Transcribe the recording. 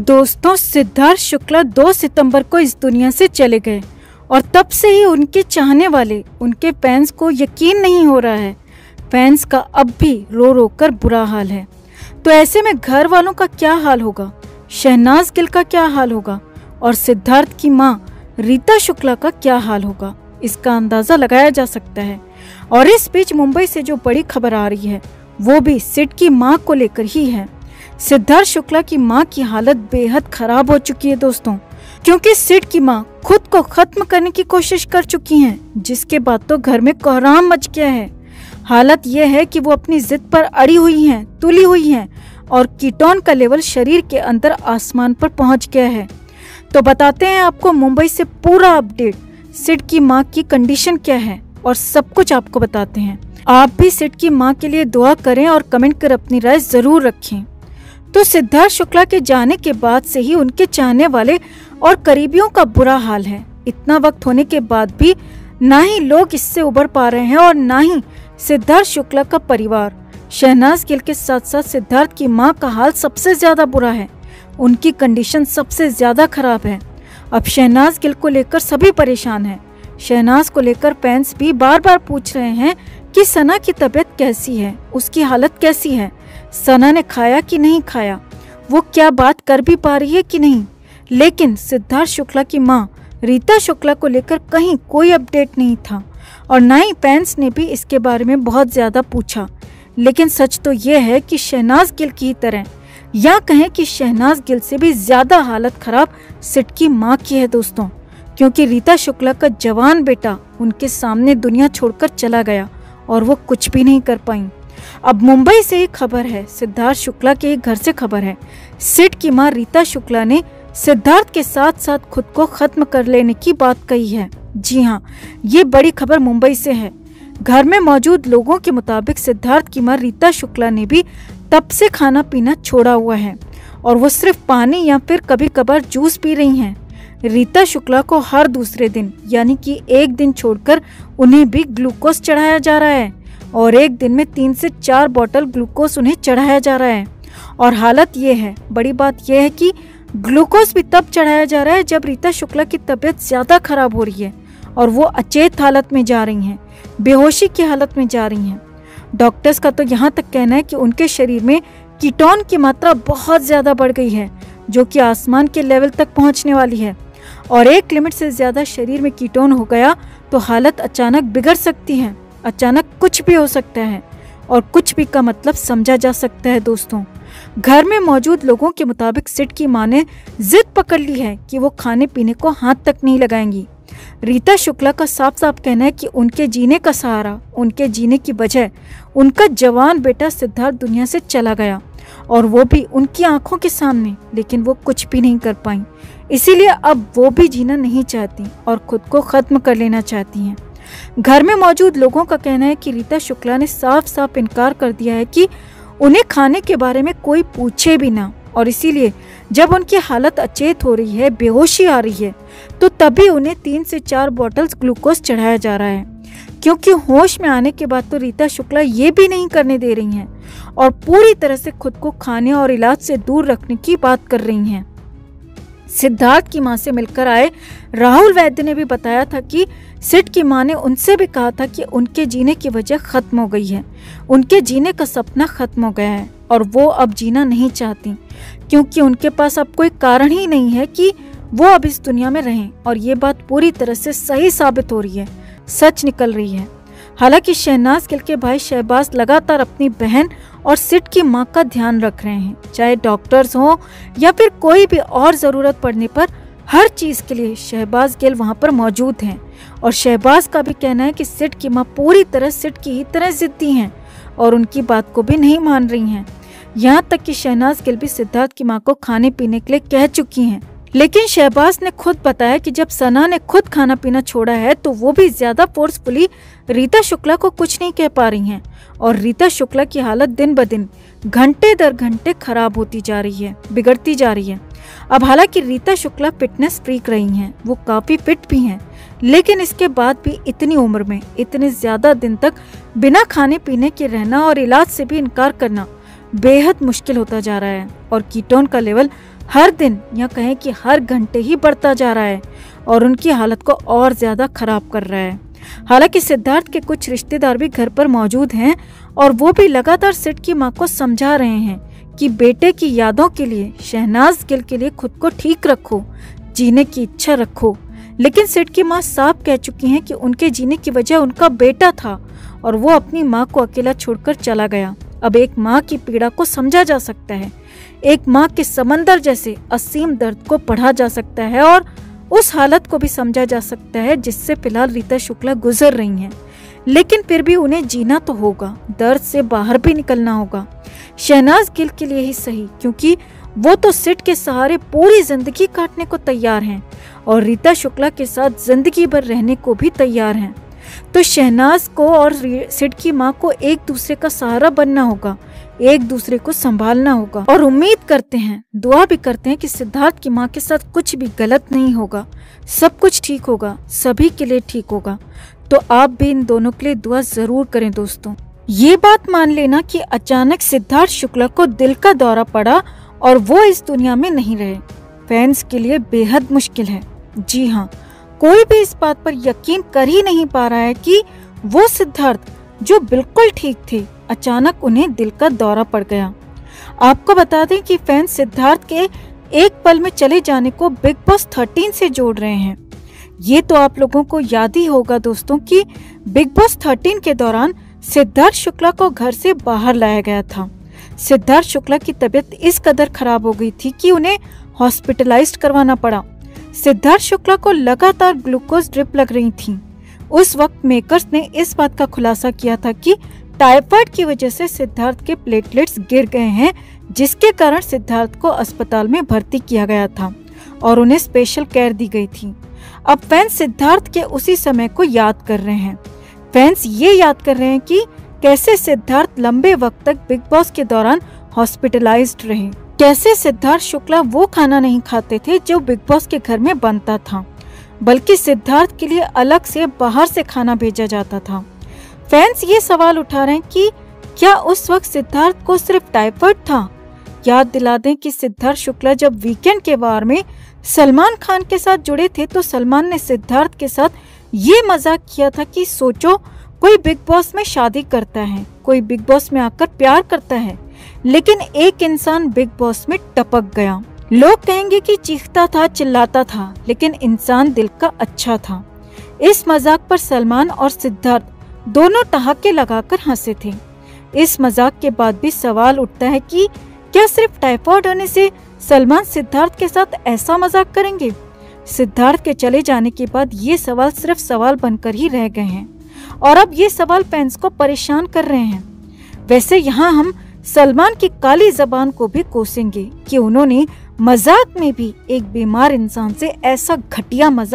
दोस्तों, सिद्धार्थ शुक्ला 2 सितंबर को इस दुनिया से चले गए और तब से ही उनके चाहने वाले, उनके फैंस को यकीन नहीं हो रहा है। फैंस का अब भी रो रो कर बुरा हाल है। तो ऐसे में घर वालों का क्या हाल होगा, शहनाज गिल का क्या हाल होगा और सिद्धार्थ की मां रीता शुक्ला का क्या हाल होगा, इसका अंदाजा लगाया जा सकता है। और इस बीच मुंबई से जो बड़ी खबर आ रही है वो भी सिड की मां को लेकर ही है। सिद्धार्थ शुक्ला की मां की हालत बेहद खराब हो चुकी है दोस्तों, क्योंकि सिड की मां खुद को खत्म करने की कोशिश कर चुकी हैं, जिसके बाद तो घर में कोहराम मच गया है। हालत यह है कि वो अपनी जिद पर अड़ी हुई हैं, तुली हुई हैं और कीटोन का लेवल शरीर के अंदर आसमान पर पहुंच गया है। तो बताते हैं आपको मुंबई से पूरा अपडेट, सिड की माँ की कंडीशन क्या है और सब कुछ आपको बताते हैं। आप भी सिड की माँ के लिए दुआ करें और कमेंट कर अपनी राय जरूर रखें। तो सिद्धार्थ शुक्ला के जाने के बाद से ही उनके चाहने वाले और करीबियों का बुरा हाल है। इतना वक्त होने के बाद भी ना ही लोग इससे उबर पा रहे हैं और ना ही सिद्धार्थ शुक्ला का परिवार। शहनाज गिल के साथ साथ सिद्धार्थ की मां का हाल सबसे ज्यादा बुरा है, उनकी कंडीशन सबसे ज्यादा खराब है। अब शहनाज गिल को लेकर सभी परेशान हैं। शहनाज को लेकर फैंस भी बार बार पूछ रहे हैं कि सना की तबीयत कैसी है, उसकी हालत कैसी है, सना ने खाया कि नहीं खाया, वो क्या बात कर भी पा रही है कि नहीं। लेकिन सिद्धार्थ शुक्ला की मां रीता शुक्ला को लेकर कहीं कोई अपडेट नहीं था और ना ही फैंस ने भी इसके बारे में बहुत ज़्यादा पूछा। लेकिन सच तो ये है कि शहनाज गिल की तरह, या कहें कि शहनाज गिल से भी ज़्यादा हालत खराब सिड की माँ की है दोस्तों, क्योंकि रीता शुक्ला का जवान बेटा उनके सामने दुनिया छोड़कर चला गया और वो कुछ भी नहीं कर पाई। अब मुंबई से ही खबर है, सिद्धार्थ शुक्ला के घर से खबर है, सिड की मां रीता शुक्ला ने सिद्धार्थ के साथ साथ खुद को खत्म कर लेने की बात कही है। जी हां, ये बड़ी खबर मुंबई से है। घर में मौजूद लोगों के मुताबिक सिद्धार्थ की मां रीता शुक्ला ने भी तब से खाना पीना छोड़ा हुआ है और वो सिर्फ पानी या फिर कभी कभार जूस पी रही है। रीता शुक्ला को हर दूसरे दिन, यानी कि एक दिन छोड़कर उन्हें भी ग्लूकोज चढ़ाया जा रहा है और एक दिन में 3 से 4 बोतल ग्लूकोज उन्हें चढ़ाया जा रहा है। और हालत ये है, बड़ी बात यह है कि ग्लूकोज भी तब चढ़ाया जा रहा है जब रीता शुक्ला की तबीयत ज़्यादा खराब हो रही है और वो अचेत हालत में जा रही हैं, बेहोशी की हालत में जा रही हैं। डॉक्टर्स का तो यहाँ तक कहना है कि उनके शरीर में कीटोन की मात्रा बहुत ज़्यादा बढ़ गई है, जो कि आसमान के लेवल तक पहुँचने वाली है और एक लिमिट से ज़्यादा शरीर में कीटोन हो गया तो हालत अचानक बिगड़ सकती है। अचानक कुछ भी हो सकता है और कुछ भी का मतलब समझा जा सकता है दोस्तों। घर में मौजूद लोगों के मुताबिक सिड की मां ने जिद पकड़ ली है कि वो खाने पीने को हाथ तक नहीं लगाएंगी। रीता शुक्ला का साफ साफ कहना है कि उनके जीने का सहारा, उनके जीने की वजह उनका जवान बेटा सिद्धार्थ दुनिया से चला गया और वो भी उनकी आंखों के सामने, लेकिन वो कुछ भी नहीं कर पाई। इसीलिए अब वो भी जीना नहीं चाहती और खुद को खत्म कर लेना चाहती हैं। घर में मौजूद लोगों का कहना है कि रीता शुक्ला ने साफ साफ इनकार कर दिया है कि उन्हें खाने के बारे में कोई पूछे भी ना और इसीलिए जब उनकी हालत अचेत हो रही है, बेहोशी आ रही है, तो तभी उन्हें 3 से 4 बॉटल्स ग्लूकोज चढ़ाया जा रहा है। क्योंकि होश में आने के बाद तो रीता शुक्ला ये भी नहीं करने दे रही हैं और पूरी तरह से खुद को खाने और इलाज से दूर रखने की बात कर रही हैं। सिद्धार्थ की मां से मिलकर आए राहुल वैद्य ने भी बताया था कि सिड की मां ने उनसे भी कहा था कि उनके जीने की वजह खत्म हो गई है, उनके जीने का सपना खत्म हो गया है और वो अब जीना नहीं चाहती, क्योंकि उनके पास अब कोई कारण ही नहीं है कि वो अब इस दुनिया में रहें। और ये बात पूरी तरह से सही साबित हो रही है, सच निकल रही है। हालांकि शहनाज गिल के भाई शहबाज लगातार अपनी बहन और सिड की मां का ध्यान रख रहे हैं, चाहे डॉक्टर्स हों या फिर कोई भी और ज़रूरत पड़ने पर हर चीज़ के लिए शहबाज गिल वहां पर मौजूद हैं। और शहबाज का भी कहना है कि सिड की मां पूरी तरह सिड की ही तरह जिद्दी हैं और उनकी बात को भी नहीं मान रही हैं। यहां तक कि शहनाज गिल भी सिद्धार्थ की माँ को खाने पीने के लिए कह चुकी हैं, लेकिन शहबाज ने खुद बताया कि जब सना ने खुद खाना पीना छोड़ा है तो वो भी ज़्यादा फोर्सफुली रीता शुक्ला को कुछ नहीं कह पा रही हैं और रीता शुक्ला की हालत दिन ब दिन, घंटे दर घंटे खराब होती जा रही है, बिगड़ती जा रही है। अब हालांकि रीता शुक्ला फिटनेस फ्रीक रही हैं, वो काफ़ी फिट भी हैं, लेकिन इसके बाद भी इतनी उम्र में इतने ज़्यादा दिन तक बिना खाने पीने के रहना और इलाज से भी इनकार करना बेहद मुश्किल होता जा रहा है और कीटोन का लेवल हर दिन या कहें कि हर घंटे ही बढ़ता जा रहा है और उनकी हालत को और ज़्यादा खराब कर रहा है। हालांकि सिद्धार्थ के कुछ रिश्तेदार भी घर पर मौजूद हैं और वो भी लगातार सिड की मां को समझा रहे हैं कि बेटे की यादों के लिए, शहनाज गिल के लिए खुद को ठीक रखो, जीने की इच्छा रखो। लेकिन सिड की मां साफ कह चुकी हैं कि उनके जीने की वजह उनका बेटा था और वो अपनी मां को अकेला छोड़कर चला गया। अब एक मां की पीड़ा को समझा जा सकता है, एक मां के समंदर जैसे असीम दर्द को पढ़ा जा सकता है और उस हालत को भी समझा जा सकता है जिससे फिलहाल रीता शुक्ला गुजर रही हैं। लेकिन फिर भी उन्हें जीना तो होगा, दर्द से बाहर भी निकलना होगा। शहनाज गिल के लिए ही सही, क्योंकि वो तो सिड के सहारे पूरी जिंदगी काटने को तैयार हैं और रीता शुक्ला के साथ जिंदगी भर रहने को भी तैयार हैं। तो शहनाज को और सिड की माँ को एक दूसरे का सहारा बनना होगा, एक दूसरे को संभालना होगा और उम्मीद करते हैं, दुआ भी करते हैं कि सिद्धार्थ की माँ के साथ कुछ भी गलत नहीं होगा, सब कुछ ठीक होगा, सभी के लिए ठीक होगा। तो आप भी इन दोनों के लिए दुआ जरूर करें दोस्तों। ये बात मान लेना कि अचानक सिद्धार्थ शुक्ला को दिल का दौरा पड़ा और वो इस दुनिया में नहीं रहे, फैंस के लिए बेहद मुश्किल है। जी हाँ, कोई भी इस बात पर यकीन कर ही नहीं पा रहा है कि वो सिद्धार्थ जो बिल्कुल ठीक थे, अचानक उन्हें दिल का दौरा पड़ गया। आपको बता दें कि फैंस सिद्धार्थ के एक पल में चले जाने को बिग बॉस 13 से जोड़ रहे हैं। ये तो आप लोगों को याद ही होगा दोस्तों कि बिग बॉस 13 के दौरान सिद्धार्थ शुक्ला को घर से बाहर लाया गया था। सिद्धार्थ शुक्ला की तबीयत इस कदर खराब हो गई थी कि उन्हें हॉस्पिटलाइज्ड करवाना पड़ा। सिद्धार्थ शुक्ला को लगातार ग्लूकोज ड्रिप लग रही थी। उस वक्त मेकर्स ने इस बात का खुलासा किया था कि टाइफॉइड की वजह से सिद्धार्थ के प्लेटलेट्स गिर गए हैं, जिसके कारण सिद्धार्थ को अस्पताल में भर्ती किया गया था और उन्हें स्पेशल केयर दी गई थी। अब फैंस सिद्धार्थ के उसी समय को याद कर रहे हैं। फैंस ये याद कर रहे हैं कि कैसे सिद्धार्थ लंबे वक्त तक बिग बॉस के दौरान हॉस्पिटलाइज्ड रहे, कैसे सिद्धार्थ शुक्ला वो खाना नहीं खाते थे जो बिग बॉस के घर में बनता था, बल्कि सिद्धार्थ के लिए अलग से बाहर से खाना भेजा जाता था। फैंस ये सवाल उठा रहे हैं कि क्या उस वक्त सिद्धार्थ को सिर्फ टाइफाइड था। याद दिला दें कि सिद्धार्थ शुक्ला जब वीकेंड के बार में सलमान खान के साथ जुड़े थे तो सलमान ने सिद्धार्थ के साथ ये मजाक किया था कि सोचो कोई बिग बॉस में शादी करता है, कोई बिग बॉस में आकर प्यार करता है, लेकिन एक इंसान बिग बॉस में टपक गया। लोग कहेंगे कि चीखता था, चिल्लाता था, लेकिन इंसान दिल का अच्छा था। इस मजाक पर सलमान और सिद्धार्थ दोनों ठहाके लगाकर हंसे थे। इस मजाक के बाद भी सवाल उठता है कि क्या सिर्फ टाइफाइड होने से सलमान सिद्धार्थ के साथ ऐसा मजाक करेंगे। सिद्धार्थ के चले जाने के बाद ये सवाल सिर्फ सवाल बनकर ही रह गए हैं और अब ये सवाल फैंस को परेशान कर रहे हैं। वैसे यहाँ हम सलमान की काली जबान को भी कोसेंगे कि उन्होंने मजाक में भी एक बीमार इंसान से ऐसा घटिया मजाक